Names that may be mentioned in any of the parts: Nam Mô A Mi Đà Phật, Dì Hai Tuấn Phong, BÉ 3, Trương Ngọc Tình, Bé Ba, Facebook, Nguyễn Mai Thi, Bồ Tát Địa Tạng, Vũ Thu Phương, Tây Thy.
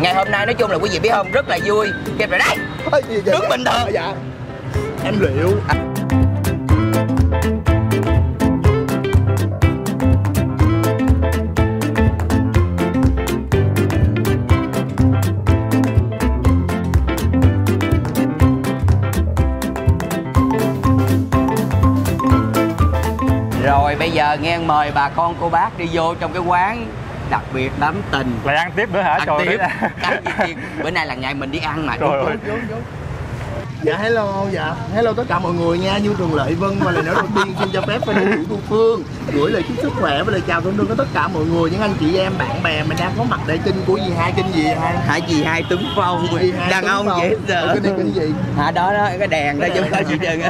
Ngày hôm nay nói chung là quý vị biết không, rất là vui. Kịp rồi đấy, đứng bình thường. Dạ. Em liệu rồi, bây giờ nghe mời bà con cô bác đi vô trong cái quán đặc biệt Đám Tình. Lại ăn tiếp nữa hả? Ăn tiếp. Bữa nay là ngày mình đi ăn mà. Dạ hello, dạ hello tất cả mọi người nha. Như Trường Lợi Vân và lời nói đầu tiên xin cho phép và đến Vũ Thu Phương gửi lời chúc sức khỏe và lời chào thân thương tới tất cả mọi người, những anh chị em bạn bè mình đang có mặt đại kinh của dì Hai. Kinh dì Hai hả? Dì Hai Tuấn Phong, đàn ông vậy giờ kinh gì hả? Đó đó, cái đèn đó chúng ta chịu đựng.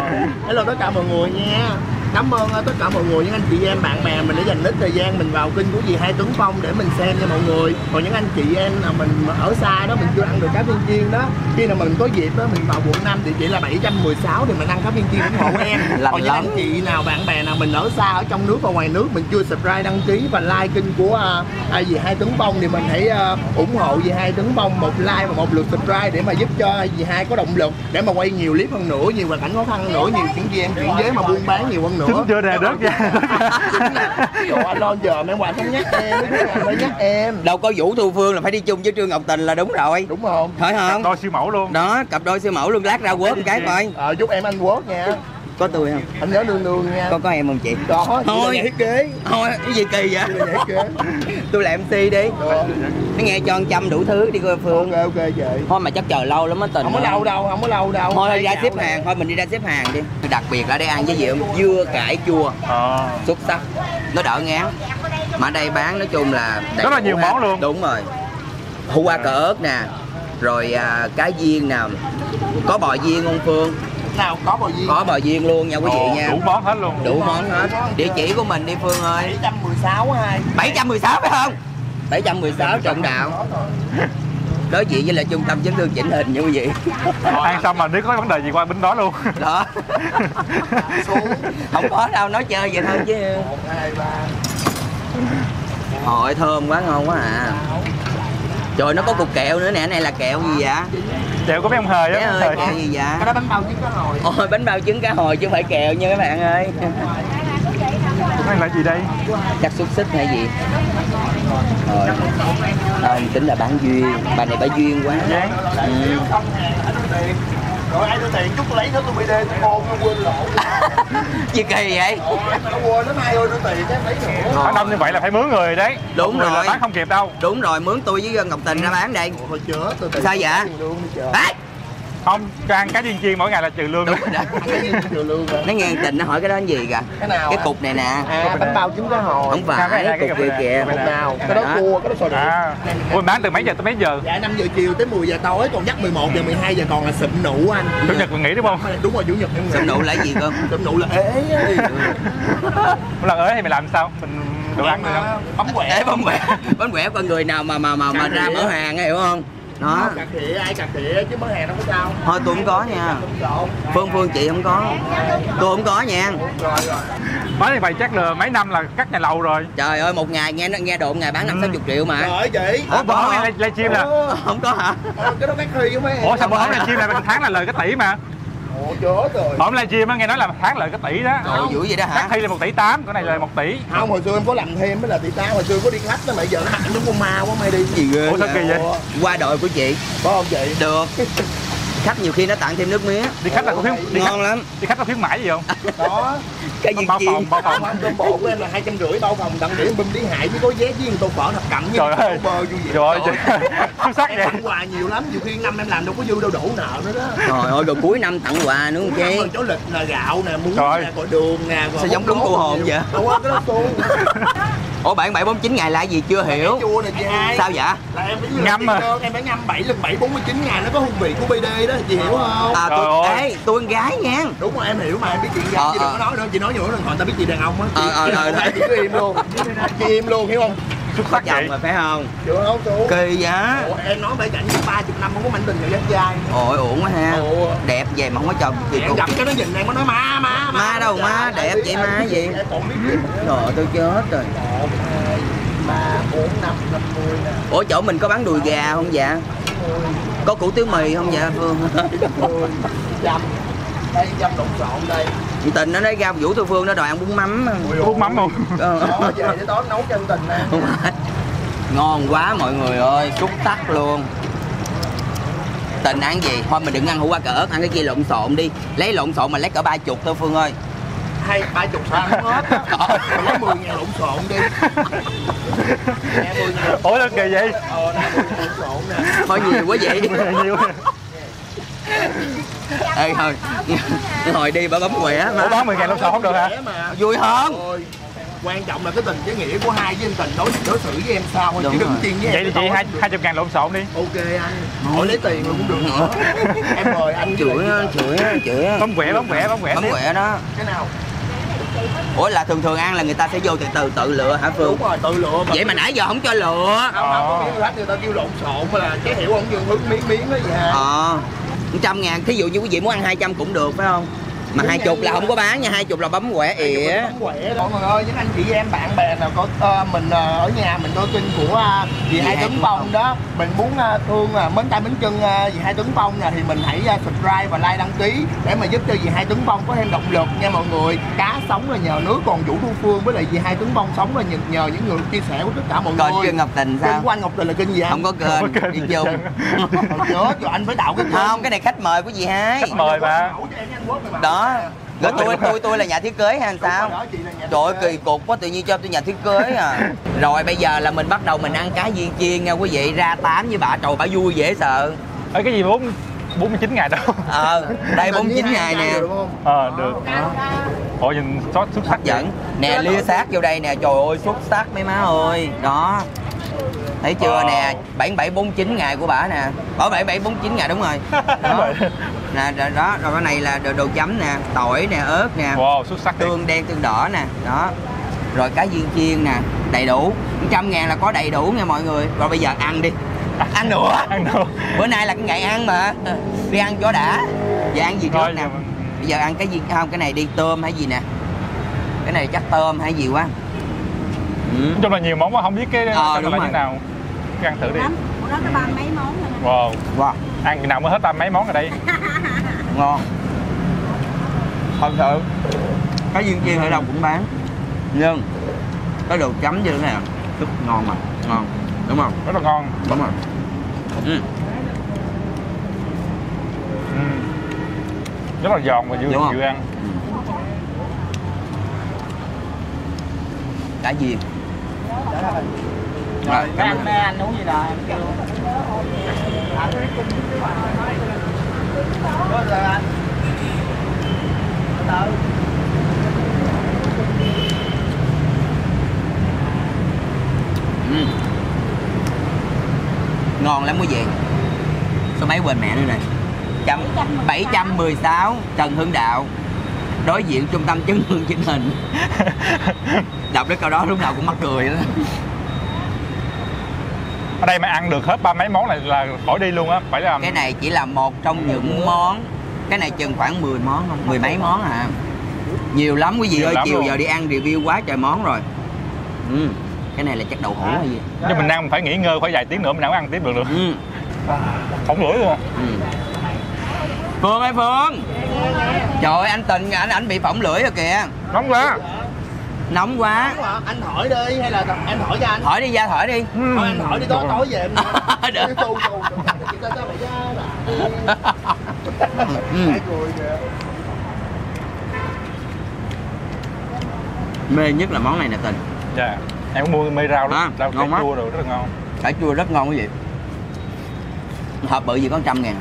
Hello tất cả mọi người nha. Cảm ơn tất cả mọi người, những anh chị em bạn bè mình đã dành ít thời gian mình vào kênh của dì Hai Tuấn Phong để mình xem nha mọi người. Còn những anh chị em là mình ở xa đó, mình chưa ăn được cá viên chiên đó, khi nào mình có dịp đó mình vào quận 5 địa chỉ là 716 thì mình ăn cá viên chiên ủng hộ em. Còn những anh chị nào bạn bè nào mình ở xa, ở trong nước và ngoài nước mình chưa subscribe, đăng ký và like kênh của dì Hai Tuấn Phong thì mình hãy ủng hộ dì Hai Tuấn Phong một like và một lượt subscribe để mà giúp cho dì Hai có động lực để mà quay nhiều clip hơn nữa, nhiều hoàn cảnh khó khăn nữa, nhiều chuyện gì em chuyển giới mà buôn bán nhiều hơn nữa. Trứng chưa nè, rớt ra. Trời ơi, lo giờ mấy bạn không nhắc em, mới nhắc em. Đâu có Vũ Thu Phương là phải đi chung với Trương Ngọc Tình là đúng rồi. Đúng không? Phải không? Cặp đôi siêu mẫu luôn. Đó, cặp đôi siêu mẫu luôn, lát ra quớt cái coi. Ờ, chúc em anh quớt nha. Có tôi không? Anh nhớ luôn luôn nha. Có em không chị? Có. Thôi, thiết kế. Thôi, cái gì kỳ vậy? Tôi là MC đi. Được. Nó nghe cho 100 đủ thứ đi coi Phương. Ok ok chị. Thôi mà chắc chờ lâu lắm á Tình. Không có lâu đâu, không có lâu đâu. Thôi ra xếp hàng, thôi mình đi ra xếp hàng đi. Đặc biệt là đây ăn với gì không? Dưa cải chua. Xuất sắc. Nó đỡ ngán. Mà ở đây bán nói chung là rất là nhiều món luôn. Đúng rồi. Hủ qua cà ớt nè. Rồi cá viên nè. Có bò viên không Phương? Nào có bò viên, có bò viên luôn nha quý vị nha. Đủ món hết luôn, đủ món hết. Địa chỉ của mình đi Phương ơi. 716 phải không? 716 Trần Đạo, đối diện với là trung tâm chấn thương chỉnh hình nha quý vị. Ăn xong mà nếu có vấn đề gì qua bên đó luôn đó. Không có đâu, nói chơi vậy thôi chứ. 1, 2, 3. Ôi thơm quá, ngon quá à. Trời, nó có cục kẹo nữa nè, này là kẹo gì vậy? Kẹo của mấy ông Hời á. Kẹo gì vậy? Cái đó bánh bao trứng cá hồi. Ôi, bánh bao trứng cá hồi chứ không phải kẹo nha các bạn ơi. Cái là gì đây? Chắc xúc xích hay gì? Rồi. Thôi, tính là bán duyên. Bà này bà duyên quá. Rồi ai đưa tiền chút tôi lấy nó tôi bị đê tôi ôm nó quên lộn. Gì kỳ vậy? Nó quên lắm, ai ơi đưa tiền cái lấy nữa. Bán đông như vậy là phải mướn người đấy. Đúng rồi. Người là bán không kịp đâu. Đúng rồi, mướn tôi với Ngọc Tình ra bán đây. Thôi chữa tôi. Sao vậy? Ê! Không, cho ăn cá viên chiên mỗi ngày là trừ lương. Đúng rồi đó. Nó nghe Tình nó hỏi cái đó cái gì kìa? Cái nào? Cái cục này nè. À, bánh bao trứng cá hồi. Không phải, cái cục kia kìa. Cục nào? Cái đó cua, cái đó sò đựng. Ôi bán từ mấy giờ tới mấy giờ? Dạ 5 giờ chiều tới 10 giờ tối, còn dắt 11 giờ 12 giờ còn là sụm nụ anh. Chủ nhật mình nghỉ đúng không? Đúng rồi, chủ nhật em nghỉ. Sụm nụ là gì cơ? Sụm nụ là ế. Một lần ế thì mày làm sao? Mình đồ ăn được không? Bấm quẹt. Ế bấm quẹt. Bấm quẹt con người nào mà ra mở hàng hiểu không? Đó. Cà khịa, ai cà khịa chứ món hàng đâu có sao. Thôi tôi không có nha. Phương chị không có. Tôi không có nha. Mới vậy chắc là mấy năm là cắt nhà lầu rồi. Trời ơi, một ngày nghe đồn ngày bán 50-60 triệu mà. Trời chị. Ủa bố này live stream nè. Không có hả? Cái đó bán khi chứ mấy. Ủa sao bố live stream này bằng tháng là lời cái tỷ mà. Ủa chớ rồi. Hôm live stream á nghe nói là tháng lợi cái tỷ đó. Trời dữ vậy đó hả? Cắt thi là 1,8 tỷ, cái này là 1 tỷ. Không, hồi xưa em có làm thêm mới là tỷ 8, hồi xưa có đi khách đó mà giờ nó hạnh đúng con ma quá, mày đi gì ghê. Ủa sao kỳ vậy? Qua đội của chị. Có không chị? Được. Khách nhiều khi nó tặng thêm nước mía. Đi khách là có thiếu đi ngon lắm. Đi khách có thiếu mãi gì không? Đó. Cái gì bao phòng, bao phòng cơm bộ của em là 250 bao phòng đặng điểm bùm đi hại với có vé với tô phở thập cẩm với bơ vui vậy. Trời ơi. Xuất sắc vậy. Tặng quà nhiều lắm, nhiều khi năm em làm đâu có dư đâu đủ nợ nữa đó. Trời ơi, rồi cuối năm tặng quà nữa không chứ. Chỗ lịch là gạo nè, muối nè, cội đường nè. Sao giống đúng cô hồn vậy? Đâu có cái đó cô. Ủa bạn 749 ngày là gì chưa hiểu? Chua nè chị hai. Sao vậy? Là em phải ngâm à. Em phải ngâm 7 lần 749 ngày nó có hương vị của BD đó chị hiểu không? À tôi con gái nha. Đúng rồi em hiểu mà, em biết chuyện gái chị đừng có nói nữa, chị nói nhiều lần còn ta biết chị đàn ông á. Chị cứ im luôn. Chị im luôn hiểu không? Xuất sắc vậy mà phải không? Được không chú? Kỳ giá. Ủa em nói phải cảnh 30 năm không có mảnh tình rồi dắt dai. Ôi uổng quá ha. Đẹp vậy mà không có chồng chị cũng. Gặp cái nó nhìn em có nói ma đâu ma, đẹp vậy ma gì. Trời tôi chết rồi. 3, 4, 5, 50 nè. Ủa chỗ mình có bán đùi gà không dạ? 50. Có củ tiếu mì không dạ Phương? 50, 100. Đây, 100 lộn xộn đây. Tình nó nói ra Vũ Thu Phương nó đòi ăn bún mắm. Bún mắm không? Đó, về để đó nấu cho anh Tình nè. Ngon quá mọi người ơi, xúc tắc luôn. Tình ăn gì? Thôi mình đừng ăn hủ qua cỡ ớt, ăn cái kia lộn xộn đi. Lấy lộn xộn mà lấy cỡ 30 thôi Phương ơi. Hay 30 sao không hết á. Lấy 10.000 lộn xộn đi. Ủa là kỳ vậy? Lộn xộn nè. Thôi nhiều quá vậy. Nhiều. Ê thôi. Hồi đi bà bấm quẻ mà. Ủa bán 10.000 lộn xộn không được hả? Vui hơn. Quan trọng là cái tình cái nghĩa của hai với anh Tình đối xử với em sao thôi, chứ đừng tiền với vậy em. Vậy thì chị 200.000 lộn xộn đi. Ok anh. Hỏi lấy tiền rồi cũng được nữa. Em mời anh chửi. Bấm quẹ đó. Cái nào? Ủa là thường ăn là người ta sẽ vô từ lựa hả Phương? Đúng rồi, tự lựa. Vậy mà nãy giờ không cho lựa. Không có biết hết, người ta kêu lộn xộn mà là cái hiểu không Dương hướng miếng đó vậy hả? 100.000, thí dụ như quý vị muốn ăn 200 cũng được phải không? Mà 20 là không có bán nha, 20 là bấm quẻ ỉa. Mọi người ơi, những anh chị em bạn bè nào có mình ở nhà mình coi kênh của dì Hai Tuấn Phong đó, mình muốn thương mến tay mến chân dì Hai Tuấn Phong nè thì mình hãy subscribe và like đăng ký để mà giúp cho dì Hai Tuấn Phong có thêm động lực nha mọi người. Cá sống là nhờ nước, còn Vũ Thu Phương với lại dì Hai Tuấn Phong sống là nhờ những người chia sẻ của tất cả mọi người. Kênh Trương Ngọc Tình sao? Kênh của anh Ngọc Tình là kênh gì anh? Không có kênh, đi chung. Nhớ cho anh phải đạo cái kênh. Không, cái này khách mời của dì Hai. Khách mời mà. Đó. Rồi tôi là nhà thiết kế hay sao? Trời ơi kỳ cục quá, tự nhiên cho tôi nhà thiết kế à. Rồi bây giờ là mình bắt đầu mình ăn cá viên chiên nha quý vị, ra 8 với bà. Trời bà vui dễ sợ. Ở cái gì 49 ngày đâu. Đây 49 ngày nè. Được. Ôi nhìn sốt xuất sắc dẫn. Nè lia xác vô đây nè, trời ơi xuất sắc mấy má ơi. Đó. Thấy chưa nè, 7749 ngày của bả nè. Bỏ 7749 ngày đúng rồi. Đó. Nè đó, rồi cái này là đồ chấm nè, tỏi nè, ớt nè. Wow, xuất sắc. Tương đen, tương đỏ nè, đó. Rồi cá viên chiên nè, đầy đủ. 100.000 là có đầy đủ nha mọi người. Rồi bây giờ ăn đi. Ăn nữa. Bữa nay là cái ngày ăn mà. Đi ăn cho đã. Giờ ăn gì trước nè. Bây giờ ăn cái gì không? Cái này đi tôm hay gì nè. Cái này chắc tôm hay gì quá. Nói chung là nhiều món quá không biết cái là như nào. Ăn thử đi. Ủa đó có 30 mấy món rồi. Wow. Ăn cái nào mới hết 30 mấy món rồi đây. Ngon. Thật sự cá viên chiên ở đâu cũng bán. Nhưng cái đồ chấm như thế này rất ngon mà. Ngon. Đúng không? Rất là ngon. Đúng rồi. Rất là giòn và dư ăn. Cá viên. Rồi, anh uống gì là em kêu. Ngon lắm quý vị. Số mấy quên mẹ nữa nè. 716 Trần Hưng Đạo. Đối diện trung tâm chấn thương chỉnh hình. Đọc cái câu đó lúc nào cũng mắc cười đó. Ở đây mà ăn được hết 30 mấy món này là khỏi đi luôn á, phải là cái này chỉ là một trong những món. Cái này chừng khoảng 10 món không? 10 mấy món à. Nhiều lắm quý vị ơi, chiều giờ đi ăn review quá trời món rồi. Cái này là chắc đậu hũ hay gì. Nhưng mình ăn phải nghỉ ngơi khoảng vài tiếng nữa mình ăn tiếp được luôn. Không lưỡi luôn. Phương ơi Phương. Trời ơi anh Tình ảnh bị phỏng lưỡi rồi kìa. Nóng quá. Nóng quá. Anh hỏi đi hay là em hỏi cho anh? Hỏi đi ra hỏi đi. Thôi anh hỏi đi tối về em. Được. Mê nhất là món này nè Tình. Dạ. Em cũng mua mê rau đó. Rau cải chua rồi rất là ngon. Cải chua rất ngon quý vị. Hộp bự gì có 100.000.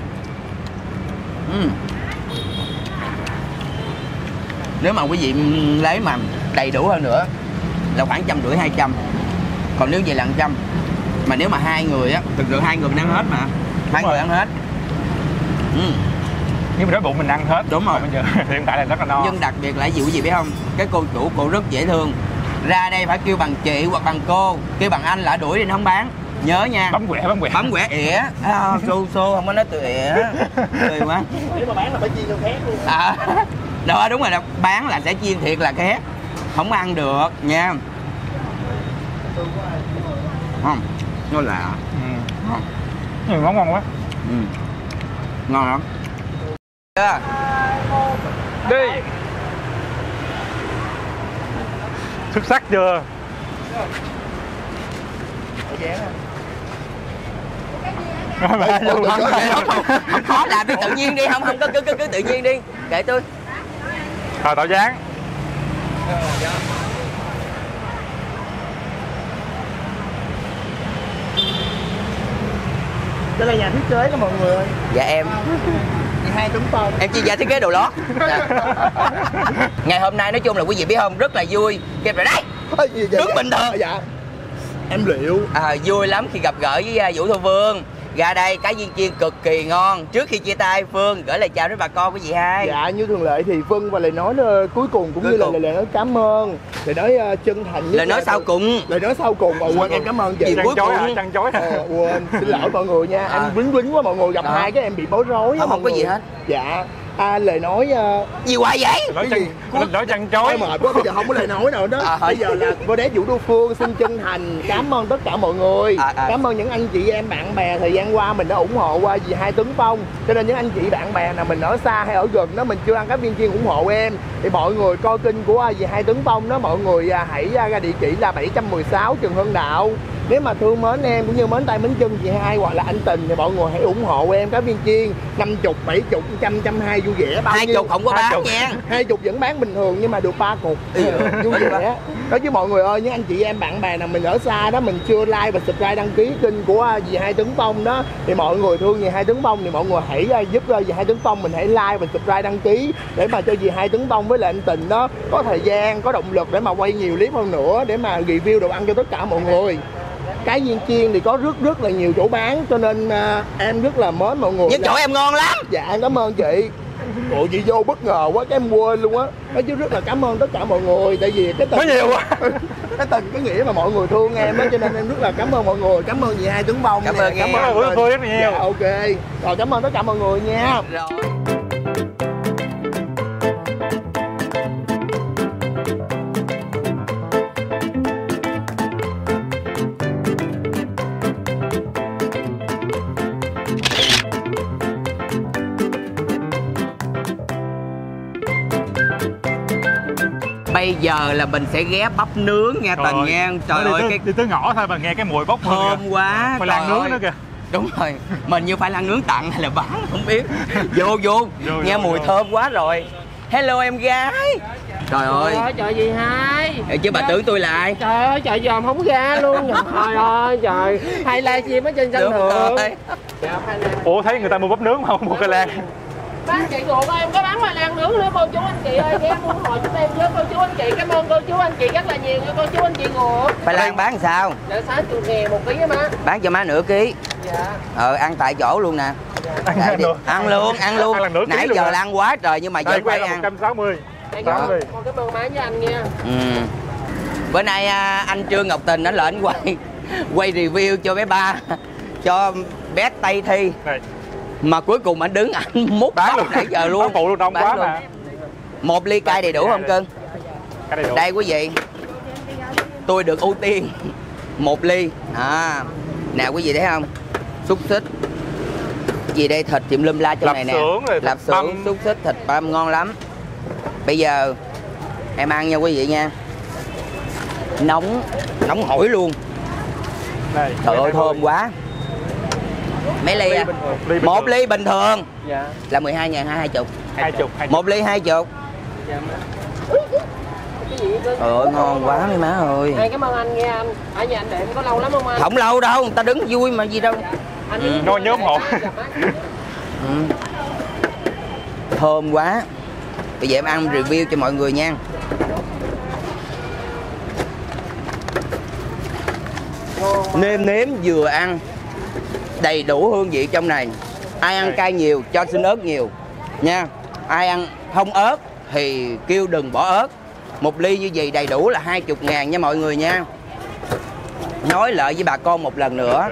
Nếu mà quý vị lấy mà đầy đủ hơn nữa là khoảng 150-200. Còn nếu vậy là 100. Mà nếu mà hai người á, thực sự hai người mình ăn hết mà. Hai người ăn hết. Nhưng mà đói bụng mình ăn hết. Đúng rồi. Bây giờ hiện tại là rất là no. Nhưng đặc biệt là gì quý vị biết không? Cái cô chủ cô rất dễ thương. Ra đây phải kêu bằng chị hoặc bằng cô, kêu bằng anh là đuổi đi nó không bán. Nhớ nha. Bấm quẻ. Bấm quẻ ỉa. Xô không có nói từ ỉa. Cười quá. Nếu mà bán là phải chiên cho khét luôn. Đó đúng rồi, bán là sẽ chiên thiệt là khét. Không ăn được nha. Ngon, nó lạ. Ngon. Ừ, món ngon quá. Ừ. Ngon lắm. Đi. Xuất sắc chưa? Khó làm đi, tự nhiên đi, không có cứ tự nhiên đi, kệ tôi. Thôi tạo dáng. Đây là nhà thiết kế đó mọi người. Dạ em. Dì Hai Tuấn Phong. Em chuyên gia thiết kế đồ lót. Ngày hôm nay nói chung là quý vị biết không, rất là vui. Kẹp lại đây. Đứng bình thường. Dạ. Em liệu. À, vui lắm khi gặp gỡ với Vũ Thu Phương. Ra đây cá viên chiên cực kỳ ngon. Trước khi chia tay Phương gửi lời chào đến bà con của dì Hai. Dạ như thường lệ thì Phương và lời nói cuối cùng cũng như là lời nói cảm ơn. Lời nói chân thành nhất. Lời nói sau cùng. Lời nói sau cùng mà quên em cảm ơn chị. Trăn chối hả? Trăn chối hả? Quên, xin lỗi mọi người nha. Em quýnh quá mọi người, gặp hai cái em bị bối rối. Không có gì hết. Dạ. À, lời nói gì hoài vậy? Nói chăn chối mệt quá, bây giờ không có lời nói nào đó. Bây giờ là cô đế Vũ Thu Phương xin chân thành cảm ơn tất cả mọi người. Cảm ơn những anh chị em bạn bè thời gian qua mình đã ủng hộ qua dì Hai Tuấn Phong. Cho nên những anh chị bạn bè nào mình ở xa hay ở gần đó mình chưa ăn cá viên chiên ủng hộ em thì mọi người coi kênh của dì Hai Tuấn Phong đó, mọi người hãy ra địa chỉ là 716 Trần Hưng Đạo. Nếu mà thương mến em cũng như mến tay mến chân dì Hai hoặc là anh Tình thì mọi người hãy ủng hộ em cá viên chiên 50, 70, 100, 120 vui vẻ. 20 không có bán nha. 20 vẫn bán bình thường nhưng mà được 3 cục. Vui vẻ. Đó chứ mọi người ơi, những anh chị em bạn bè nào mình ở xa đó mình chưa like và subscribe đăng ký kênh của dì Hai Tuấn Phong đó thì mọi người thương dì Hai Tuấn Phong thì mọi người hãy giúp dì Hai Tuấn Phong mình hãy like và subscribe đăng ký để mà cho dì Hai Tuấn Phong với lại anh Tình đó có thời gian, có động lực để mà quay nhiều clip hơn nữa để mà review đồ ăn cho tất cả mọi người. Cá viên chiên thì có rất là nhiều chỗ bán cho nên em rất là mến mọi người. Những chỗ em ngon lắm. Dạ em cảm ơn chị. Ủa chị vô bất ngờ quá cái em quên luôn á. Nói chứ rất là cảm ơn tất cả mọi người. Tại vì cái tình có nhiều quá. Cái tình cái nghĩa mà mọi người thương em á cho nên em rất là cảm ơn mọi người. Cảm ơn dì Hai Tuấn Phong. Cảm ơn Vũ Thu rất là nhiều. Dạ, ok. Rồi cảm ơn tất cả mọi người nha. Rồi. Bây giờ là mình sẽ ghé bắp nướng nghe Tình nha. Trời ơi, đi tới ngõ thôi mà nghe cái mùi bốc hương thơm quá. Phải làm nướng nữa kìa. Đúng rồi, mình như phải ăn nướng tặng hay là bán không biết. Vô nghe mùi thơm quá rồi. Hello em gái. Trời ơi. Trời gì Hai. Chứ bà tưởng tôi là ai. Trời ơi, trời dòm không ra luôn. Trời ơi, trời. Hay live stream ở trên sân thượng. Ủa thấy người ta mua bắp nướng không mua cây lan. Bán chị ruột ơi, em có bán khoai lang nướng nữa cô chú anh chị ơi, em ủng hộ chúng em với cô chú anh chị, cảm ơn cô chú anh chị rất là nhiều cô chú anh chị ruột. Khoai lang bán sao? Dạ 60.000 1 ký á má. Bán cho má nửa ký. Dạ. Ăn tại chỗ luôn nè. Dạ. Ăn luôn. Nãy giờ là ăn quá trời nhưng mà vẫn phải ăn. 160. Con cảm ơn má với anh nha. Bữa nay anh Trương Ngọc Tình ảnh lên quay review cho bé Ba, cho bé Tây Thy. Mà cuối cùng anh đứng anh múc bán luôn nãy giờ luôn. Phụ luôn đông quá mà. Một ly cay đầy đủ không cưng? Đây quý vị. Tôi được ưu tiên một ly. Nào quý vị thấy không? Xúc xích. Gì đây thịt tiệm lum la trong này nè. Lạp xưởng, xúc xích, thịt băm ngon lắm. Bây giờ em ăn nha quý vị nha. Nóng, nóng hổi luôn. Trời ơi thơm quá. Mấy ly à? Một ly bình thường. Dạ. Là 12.000 hay 20? 20. Một ly 20. Dạ. Trời ơi ngon quá mấy má ơi. Hai cảm ơn anh nghe anh. Ở nhà anh đệm có lâu lắm không anh? Không lâu đâu, người ta đứng vui mà gì đâu. Nó nhóm hộ. Thơm quá. Bây giờ em ăn review cho mọi người nha. Nêm vừa ăn. Đầy đủ hương vị trong này. Ai ăn cay nhiều cho xin ớt nhiều nha. Ai ăn không ớt thì kêu đừng bỏ ớt. Một ly như vậy đầy đủ là 20.000 nha mọi người nha. Nói lại với bà con một lần nữa,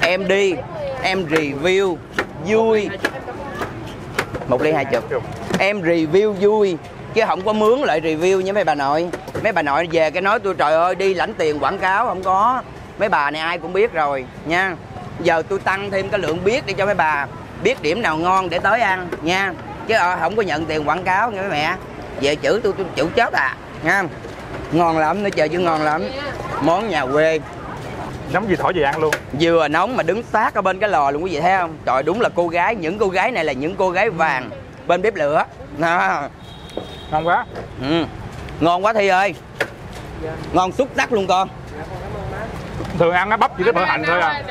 em đi em review vui. Một ly 20. Em review vui chứ không có mướn lại review như mấy bà nội. Mấy bà nội về cái nói tôi trời ơi đi lãnh tiền quảng cáo không có. Mấy bà này ai cũng biết rồi nha. Giờ tôi tăng thêm cái lượng biết để cho mấy bà biết điểm nào ngon để tới ăn nha. Chứ không có nhận tiền quảng cáo nha mấy mẹ. Về chữ tôi chữ chết à nha. Ngon lắm nữa trời, chứ ngon lắm. Món nhà quê. Nóng gì thổi về ăn luôn. Vừa nóng mà đứng sát ở bên cái lò luôn quý vị thấy không. Trời đúng là cô gái, những cô gái này là những cô gái vàng bên bếp lửa à. Ngon quá. Ừ. Ngon quá Thi ơi. Dạ. Ngon xúc tắc luôn con. Dạ, thường ăn nó bắp chỉ có mỡ hành thôi à.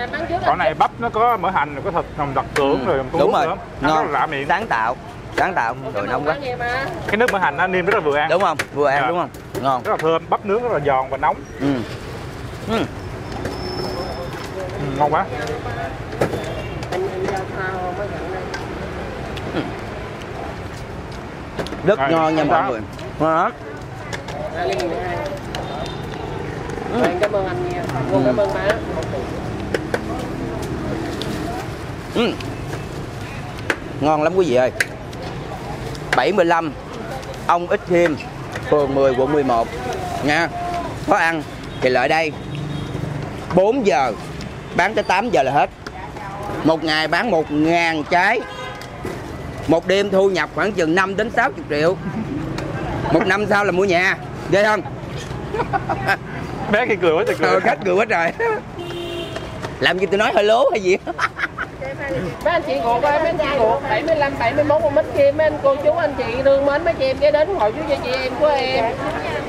Còn này bắp nó có mỡ hành, có thịt hồng đặc trưởng rồi con đúng rồi. Nữa. Ngon. Rất lạ miệng. Sáng tạo. Trời nóng quá. Cái nước mỡ hành nó nêm rất là vừa ăn. Đúng không? Vừa ăn dạ. Đúng không? Ngon. Rất là thơm, bắp nướng rất là giòn và nóng. Ừ. Ngon quá. Rất ngon nha mọi người. Ngon. Cảm ơn anh nha. Cảm ơn má. Ngon lắm quý vị ơi. 75 ông Ích Khiêm, phường 10, quận 11 nha. Có ăn thì lại đây. 4 giờ bán tới 8 giờ là hết. Một ngày bán 1.000 trái. Một đêm thu nhập khoảng chừng 5 đến 60 triệu. Một năm sau là mua nhà. Ghê không? Bé kia cười quá trời cười. Khách cười quá trời. Làm gì tôi nói hơi lố hay gì? Mấy anh chị ruột ơi, mấy anh chị ruột 75, 71 con Mít Kim, mấy anh cô chú, anh chị thương mến mấy chị em ghé đến ủng hộ chú cho chị em của em.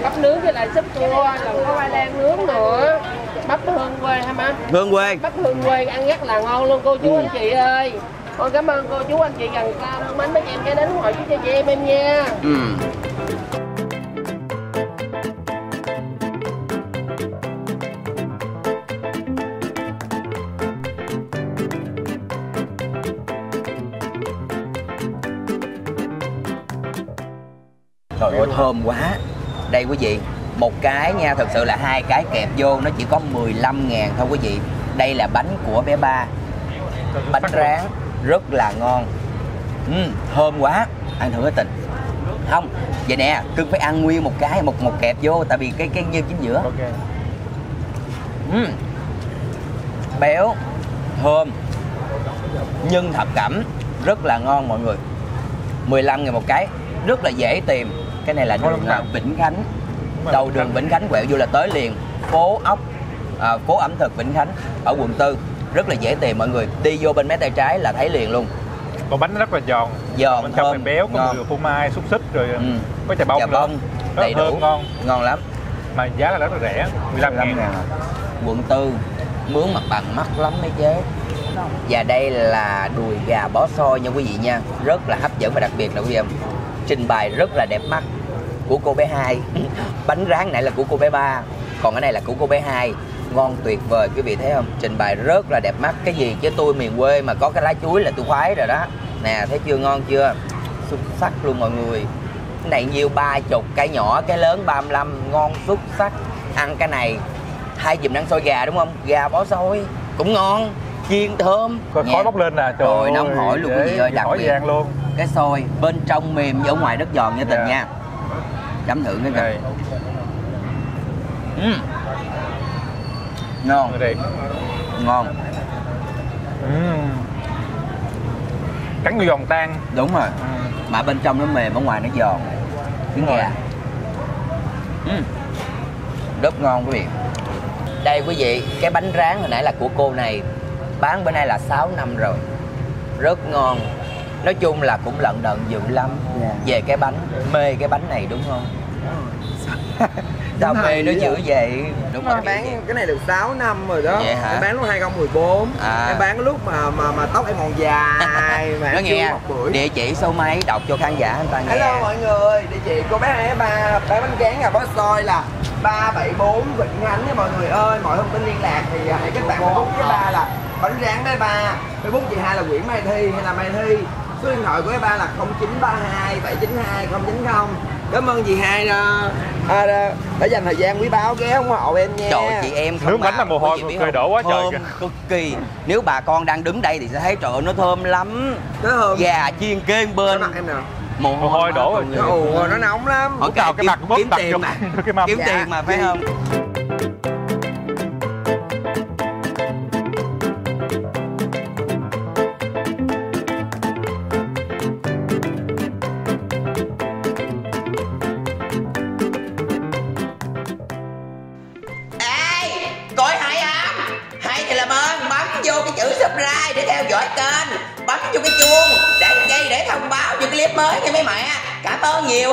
Bắp nướng với lại súp cua, còn có khoai lang nướng nữa. Bắp hương quê hả má? Hương quê. Bắp hương quê ăn rất là ngon luôn cô chú anh chị ơi. Con cảm ơn cô chú anh chị gần xa luôn, mấy chị em ghé đến ủng hộ chú cho chị em nha. Trời ơi thơm quá. Đây quý vị, một cái nha, thật sự là hai cái kẹp vô nó chỉ có 15.000 thôi quý vị. Đây là bánh của bé Ba. Bánh rán rất là ngon. Thơm quá. Ăn thử cái Tình. Không, vậy nè, cưng phải ăn nguyên một cái, một kẹp vô tại vì cái như chính giữa. Okay. Béo, thơm, nhân thập cẩm, rất là ngon mọi người. 15.000 một cái, rất là dễ tìm. Cái này là đường Vĩnh Khánh. Đầu đường Vĩnh Khánh quẹo vô là tới liền phố ẩm thực Vĩnh Khánh ở quận 4. Rất là dễ tìm mọi người. Đi vô bên mé tay trái là thấy liền luôn. Còn bánh rất là giòn, bên trong béo, có mùi phô mai, xúc xích rồi có chà bông, đầy đủ, ngon lắm. Mà giá là rất là rẻ, 15.000. Quận 4 mướn mặt bằng mắc lắm mấy chế. Và đây là đùi gà bó xôi nha quý vị nha, rất là hấp dẫn và đặc biệt là quý vị em. Trình bày rất là đẹp mắt của cô bé 2. Bánh rán này là của cô bé 3, còn cái này là của cô bé 2. Ngon tuyệt vời quý vị thấy không, trình bày rất là đẹp mắt. Cái gì chứ tôi miền quê mà có cái lá chuối là tôi khoái rồi đó nè, thấy chưa, ngon chưa, xuất sắc luôn mọi người. Cái này nhiêu 30, cái nhỏ cái lớn 35, ngon xuất sắc. Ăn cái này hai dùm ăn xôi gà đúng không, gà bó xôi cũng ngon, chiên thơm, khói bốc lên nè, trời nóng hổi luôn quý vị ơi. Đặc biệt luôn cái xôi bên trong mềm và ở ngoài rất giòn nha Tình nha. Chấm thử cái này. Ngon. Ngon. Cắn vô giòn tan. Đúng rồi. Mà bên trong nó mềm, ở ngoài nó giòn. Đúng rồi. Rất ngon quý vị. Đây quý vị, cái bánh rán hồi nãy là của cô này. Bán bữa nay là 6 năm rồi. Rất ngon. Nói chung là cũng lận đận dữ lắm. Về cái bánh, mê cái bánh này đúng không? Sao mê nó dữ vậy? Đúng rồi, bán cái này được 6 năm rồi đó. Vậy hả? Em bán lúc 2014. Em bán lúc mà tóc em còn dài mà nó nghe. Địa chỉ số mấy đọc cho khán giả anh ta nghe. Hello mọi người, địa chỉ cô bé này ba bán bánh rán gà bó xôi là 374 Vĩnh Khánh nha mọi người ơi. Mọi thông tin liên lạc thì hãy kết bạn Facebook với ba là bánh rán bé Ba, Facebook chị Hai là Nguyễn Mai Thi hay là Mai Thi. Số điện thoại của bé Ba là 0932 792 090. Cảm ơn dì Hai đã dành thời gian quý báu ghé ủng hộ em nha. Trời chị em nướng bánh là mồ hôi cười đổ quá trời kìa. Cực kỳ. Nếu bà con đang đứng đây thì sẽ thấy trời ơi nó thơm lắm. Nó thơm. Gà chiên kê bên. Mặt em nào. mồ hôi đổ rồi. Ồ, nó nóng lắm. Ở cái mặt kiếm tiền mà, kiếm tiền mà phải không? Bấm vô cái chuông để thông báo những clip mới nha mấy mẹ. Cảm ơn nhiều.